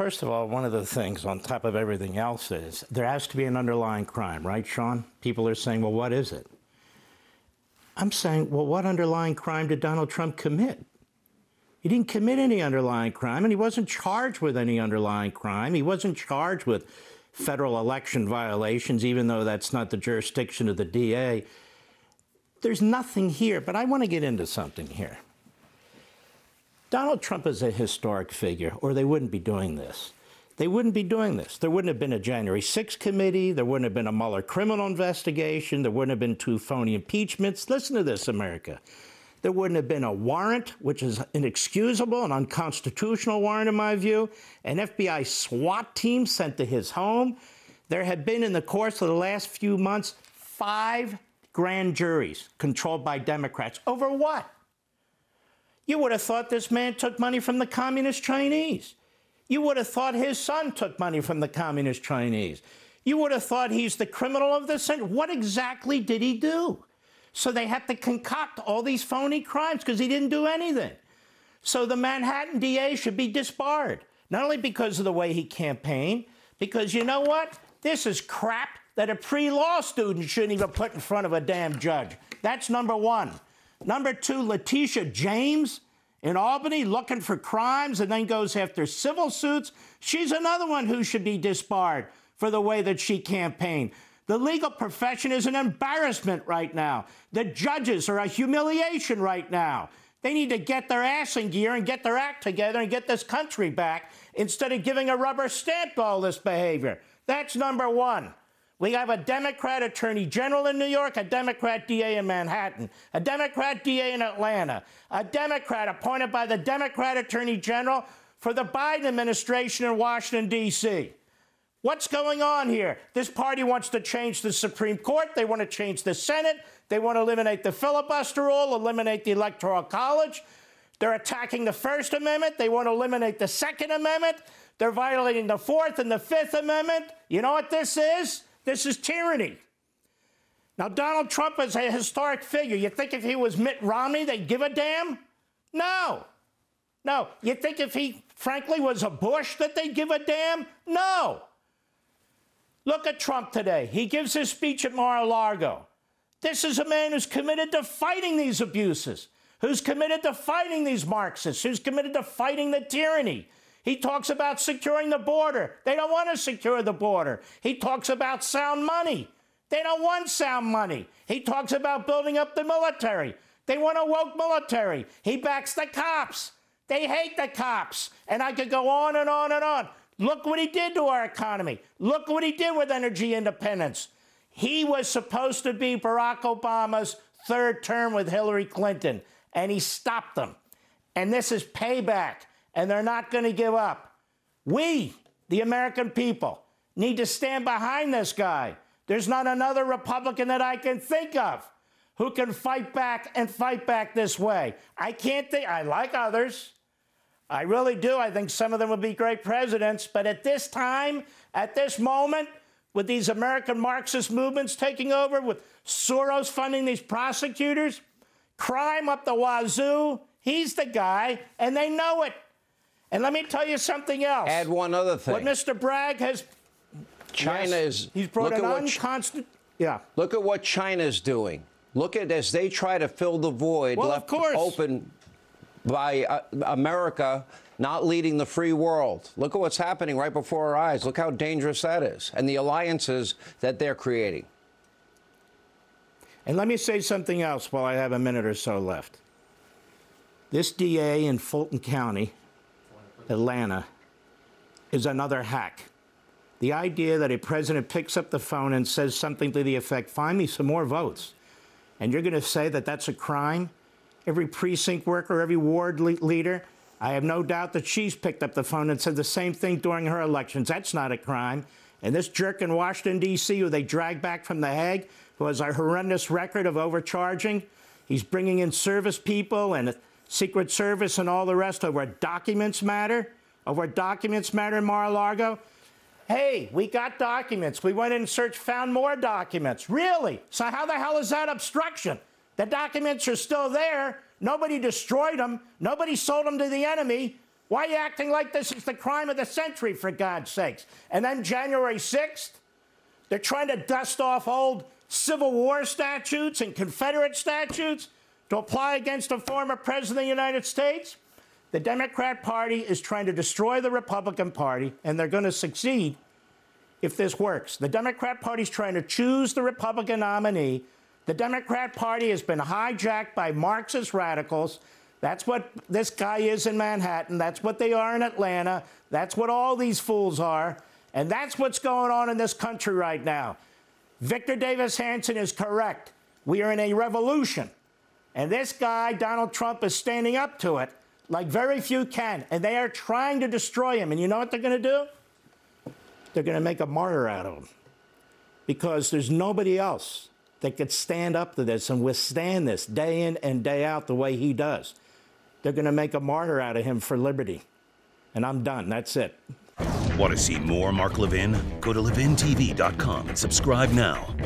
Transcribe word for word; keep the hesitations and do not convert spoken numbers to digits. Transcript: first of all, one of the things on top of everything else is there has to be an underlying crime, right, Sean? People are saying, well, what is it? I'm saying, well, what underlying crime did Donald Trump commit? He didn't commit any underlying crime, and he wasn't charged with any underlying crime. He wasn't charged with federal election violations, even though that's not the jurisdiction of the D A. There's nothing here, but I want to get into something here. Donald Trump is a historic figure, or they wouldn't be doing this. They wouldn't be doing this. There wouldn't have been a January sixth committee. There wouldn't have been a Mueller criminal investigation. There wouldn't have been two phony impeachments. Listen to this, America. There wouldn't have been a warrant, which is inexcusable, an unconstitutional warrant in my view, an F B I SWAT team sent to his home. There had been, in the course of the last few months, five grand juries controlled by Democrats. Over what? You would have thought this man took money from the communist Chinese. You would have thought his son took money from the communist Chinese. You would have thought he's the criminal of the century. What exactly did he do? So they had to concoct all these phony crimes because he didn't do anything. So the Manhattan D A should be disbarred, not only because of the way he campaigned, because you know what? This is crap that a pre-law student shouldn't even put in front of a damn judge. That's number one. Number two, Letitia James in Albany looking for crimes and then goes after civil suits. She's another one who should be disbarred for the way that she campaigned. The legal profession is an embarrassment right now. The judges are a humiliation right now. They need to get their ass in gear and get their act together and get this country back instead of giving a rubber stamp to all this behavior. That's number one. We have a Democrat attorney general in New York, a Democrat D A in Manhattan, a Democrat D A in Atlanta, a Democrat appointed by the Democrat attorney general for the Biden administration in Washington, D C What's going on here? This party wants to change the Supreme Court. They want to change the Senate. They want to eliminate the filibuster rule, eliminate the Electoral College. They're attacking the First Amendment. They want to eliminate the Second Amendment. They're violating the Fourth and the Fifth Amendment. You know what this is? This is tyranny. Now, Donald Trump is a historic figure. You think if he was Mitt Romney, they'd give a damn? No. No. You think if he, frankly, was a Bush that they'd give a damn? No. Look at Trump today. He gives his speech at Mar-a-Lago. This is a man who's committed to fighting these abuses, who's committed to fighting these Marxists, who's committed to fighting the tyranny. He talks about securing the border. They don't want to secure the border. He talks about sound money. They don't want sound money. He talks about building up the military. They want a woke military. He backs the cops. They hate the cops. And I could go on and on and on. Look what he did to our economy. Look what he did with energy independence. He was supposed to be Barack Obama's third term with Hillary Clinton, and he stopped them. And this is payback, and they're not going to give up. We, the American people, need to stand behind this guy. There's not another Republican that I can think of who can fight back and fight back this way. I can't think, I like others. I really do. I think some of them would be great presidents. But at this time, at this moment, with these American Marxist movements taking over, with Soros funding these prosecutors, crime up the wazoo, he's the guy, and they know it. And let me tell you something else. Add one other thing. What Mister Bragg has... China yes, is... He's brought an unconstant... Yeah. Look at what China's doing. Look at as they try to fill the void well, left open... by uh, America not leading the free world. Look at what's happening right before our eyes. Look how dangerous that is and the alliances that they're creating. And let me say something else while I have a minute or so left. This D A in Fulton County, Atlanta, is another hack. The idea that a president picks up the phone and says something to the effect, find me some more votes, and you're going to say that that's a crime? Every precinct worker, every ward le leader, I have no doubt that she's picked up the phone and said the same thing during her elections. That's not a crime. And this jerk in Washington, D C, who they dragged back from The Hague, who has a horrendous record of overcharging, he's bringing in service people and Secret Service and all the rest over documents matter, over documents matter in Mar-a-Lago. Hey, we got documents. We went in and searched, found more documents. Really? So how the hell is that obstruction? The documents are still there. Nobody destroyed them. Nobody sold them to the enemy. Why are you acting like this is the crime of the century, for God's sakes? And then January sixth, they're trying to dust off old Civil War statutes and Confederate statutes to apply against a former president of the United States. The Democrat Party is trying to destroy the Republican Party, and they're going to succeed if this works. The Democrat Party is trying to choose the Republican nominee. The Democrat Party has been hijacked by Marxist radicals. That's what this guy is in Manhattan. That's what they are in Atlanta. That's what all these fools are. And that's what's going on in this country right now. Victor Davis Hanson is correct. We are in a revolution. And this guy, Donald Trump, is standing up to it like very few can. And they are trying to destroy him. And you know what they're going to do? They're going to make a martyr out of him. Because there's nobody else that could stand up to this and withstand this day in and day out the way he does. They're going to make a martyr out of him for liberty. And I'm done. That's it. Want to see more Mark Levin? Go to Levin T V dot com and subscribe now.